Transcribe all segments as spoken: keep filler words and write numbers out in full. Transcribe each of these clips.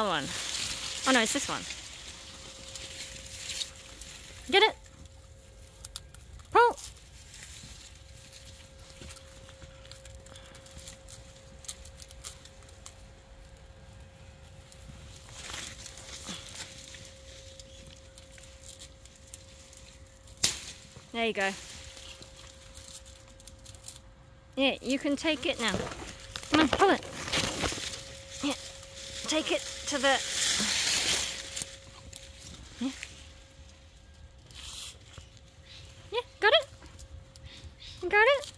other one. Oh no, it's this one. Get it? Pull! There you go. Yeah, you can take it now. Come on, pull it. Yeah, take it to the... Yeah. Yeah, got it? Got it?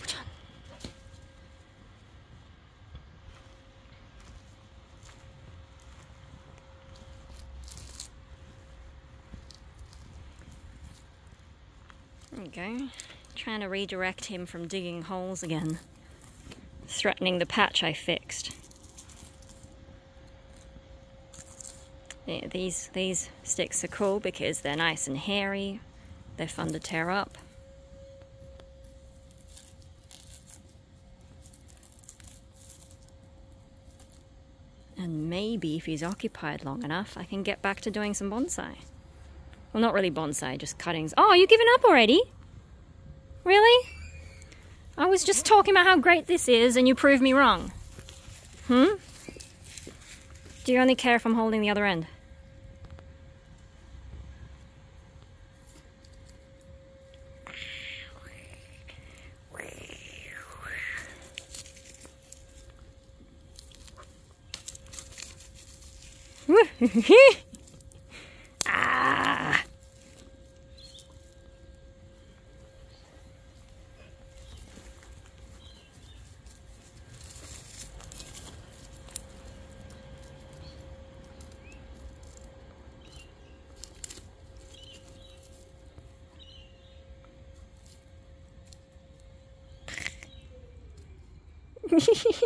Which one? There we go. Trying to redirect him from digging holes again, threatening the patch I fixed. Yeah, these these sticks are cool because they're nice and hairy, they're fun to tear up. And maybe if he's occupied long enough, I can get back to doing some bonsai. Well, not really bonsai, just cuttings. Oh, you've given up already? Really? I was just talking about how great this is and you proved me wrong. Hmm? Do you only care if I'm holding the other end? Ah.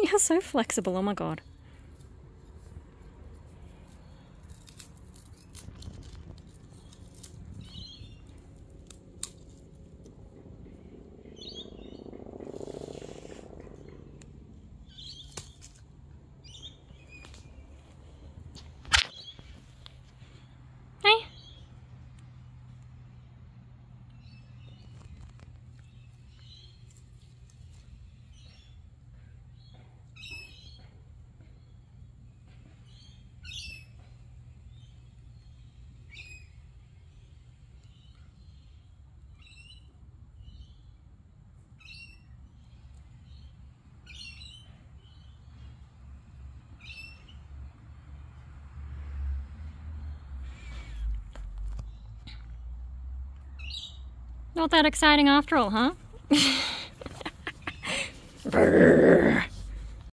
You're so flexible, oh my god. Not that exciting after all, huh?